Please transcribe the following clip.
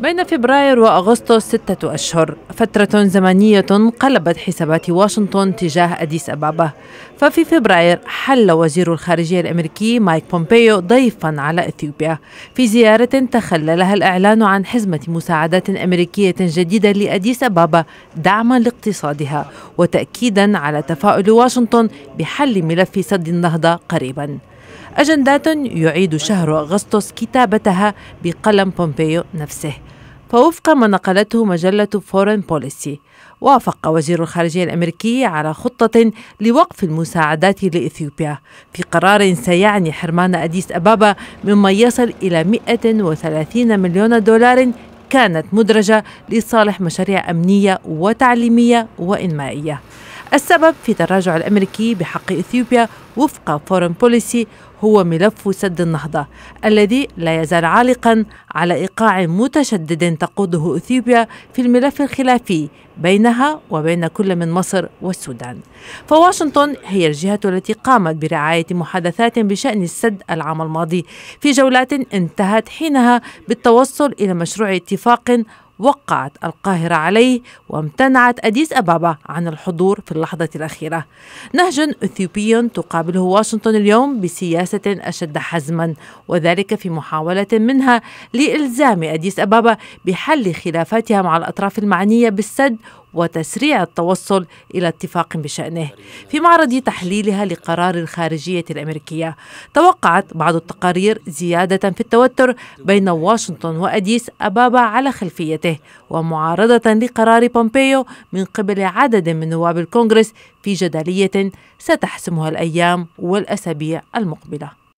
بين فبراير وأغسطس 6 أشهر، فترة زمنية قلبت حسابات واشنطن تجاه أديس أبابا. ففي فبراير حل وزير الخارجية الأمريكي مايك بومبيو ضيفاً على إثيوبيا في زيارة تخللها الإعلان عن حزمة مساعدات أمريكية جديدة لأديس أبابا دعماً لاقتصادها وتأكيداً على تفاؤل واشنطن بحل ملف سد النهضة قريباً. أجندات يعيد شهر أغسطس كتابتها بقلم بومبيو نفسه. فوفق ما نقلته مجلة فورين بوليسي، وافق وزير الخارجية الأمريكي على خطة لوقف المساعدات لإثيوبيا في قرار سيعني حرمان أديس أبابا مما يصل إلى 130 مليون دولار كانت مدرجة لصالح مشاريع أمنية وتعليمية وإنمائية. السبب في التراجع الأمريكي بحق إثيوبيا وفق فورين بوليسي هو ملف سد النهضة الذي لا يزال عالقاً على إيقاع متشدد تقوده إثيوبيا في الملف الخلافي بينها وبين كل من مصر والسودان. فواشنطن هي الجهة التي قامت برعاية محادثات بشأن السد العام الماضي في جولات انتهت حينها بالتوصل إلى مشروع اتفاق وقعت القاهرة عليه وامتنعت أديس أبابا عن الحضور في اللحظة الأخيرة. نهج إثيوبي تقابله واشنطن اليوم بسياسة أشد حزما، وذلك في محاولة منها لإلزام أديس أبابا بحل خلافاتها مع الأطراف المعنية بالسد وتسريع التوصل إلى اتفاق بشأنه. في معرض تحليلها لقرار الخارجية الأمريكية، توقعت بعض التقارير زيادة في التوتر بين واشنطن وأديس أبابا على خلفيته، ومعارضة لقرار بومبيو من قبل عدد من نواب الكونغرس في جدلية ستحسمها الأيام والأسابيع المقبلة.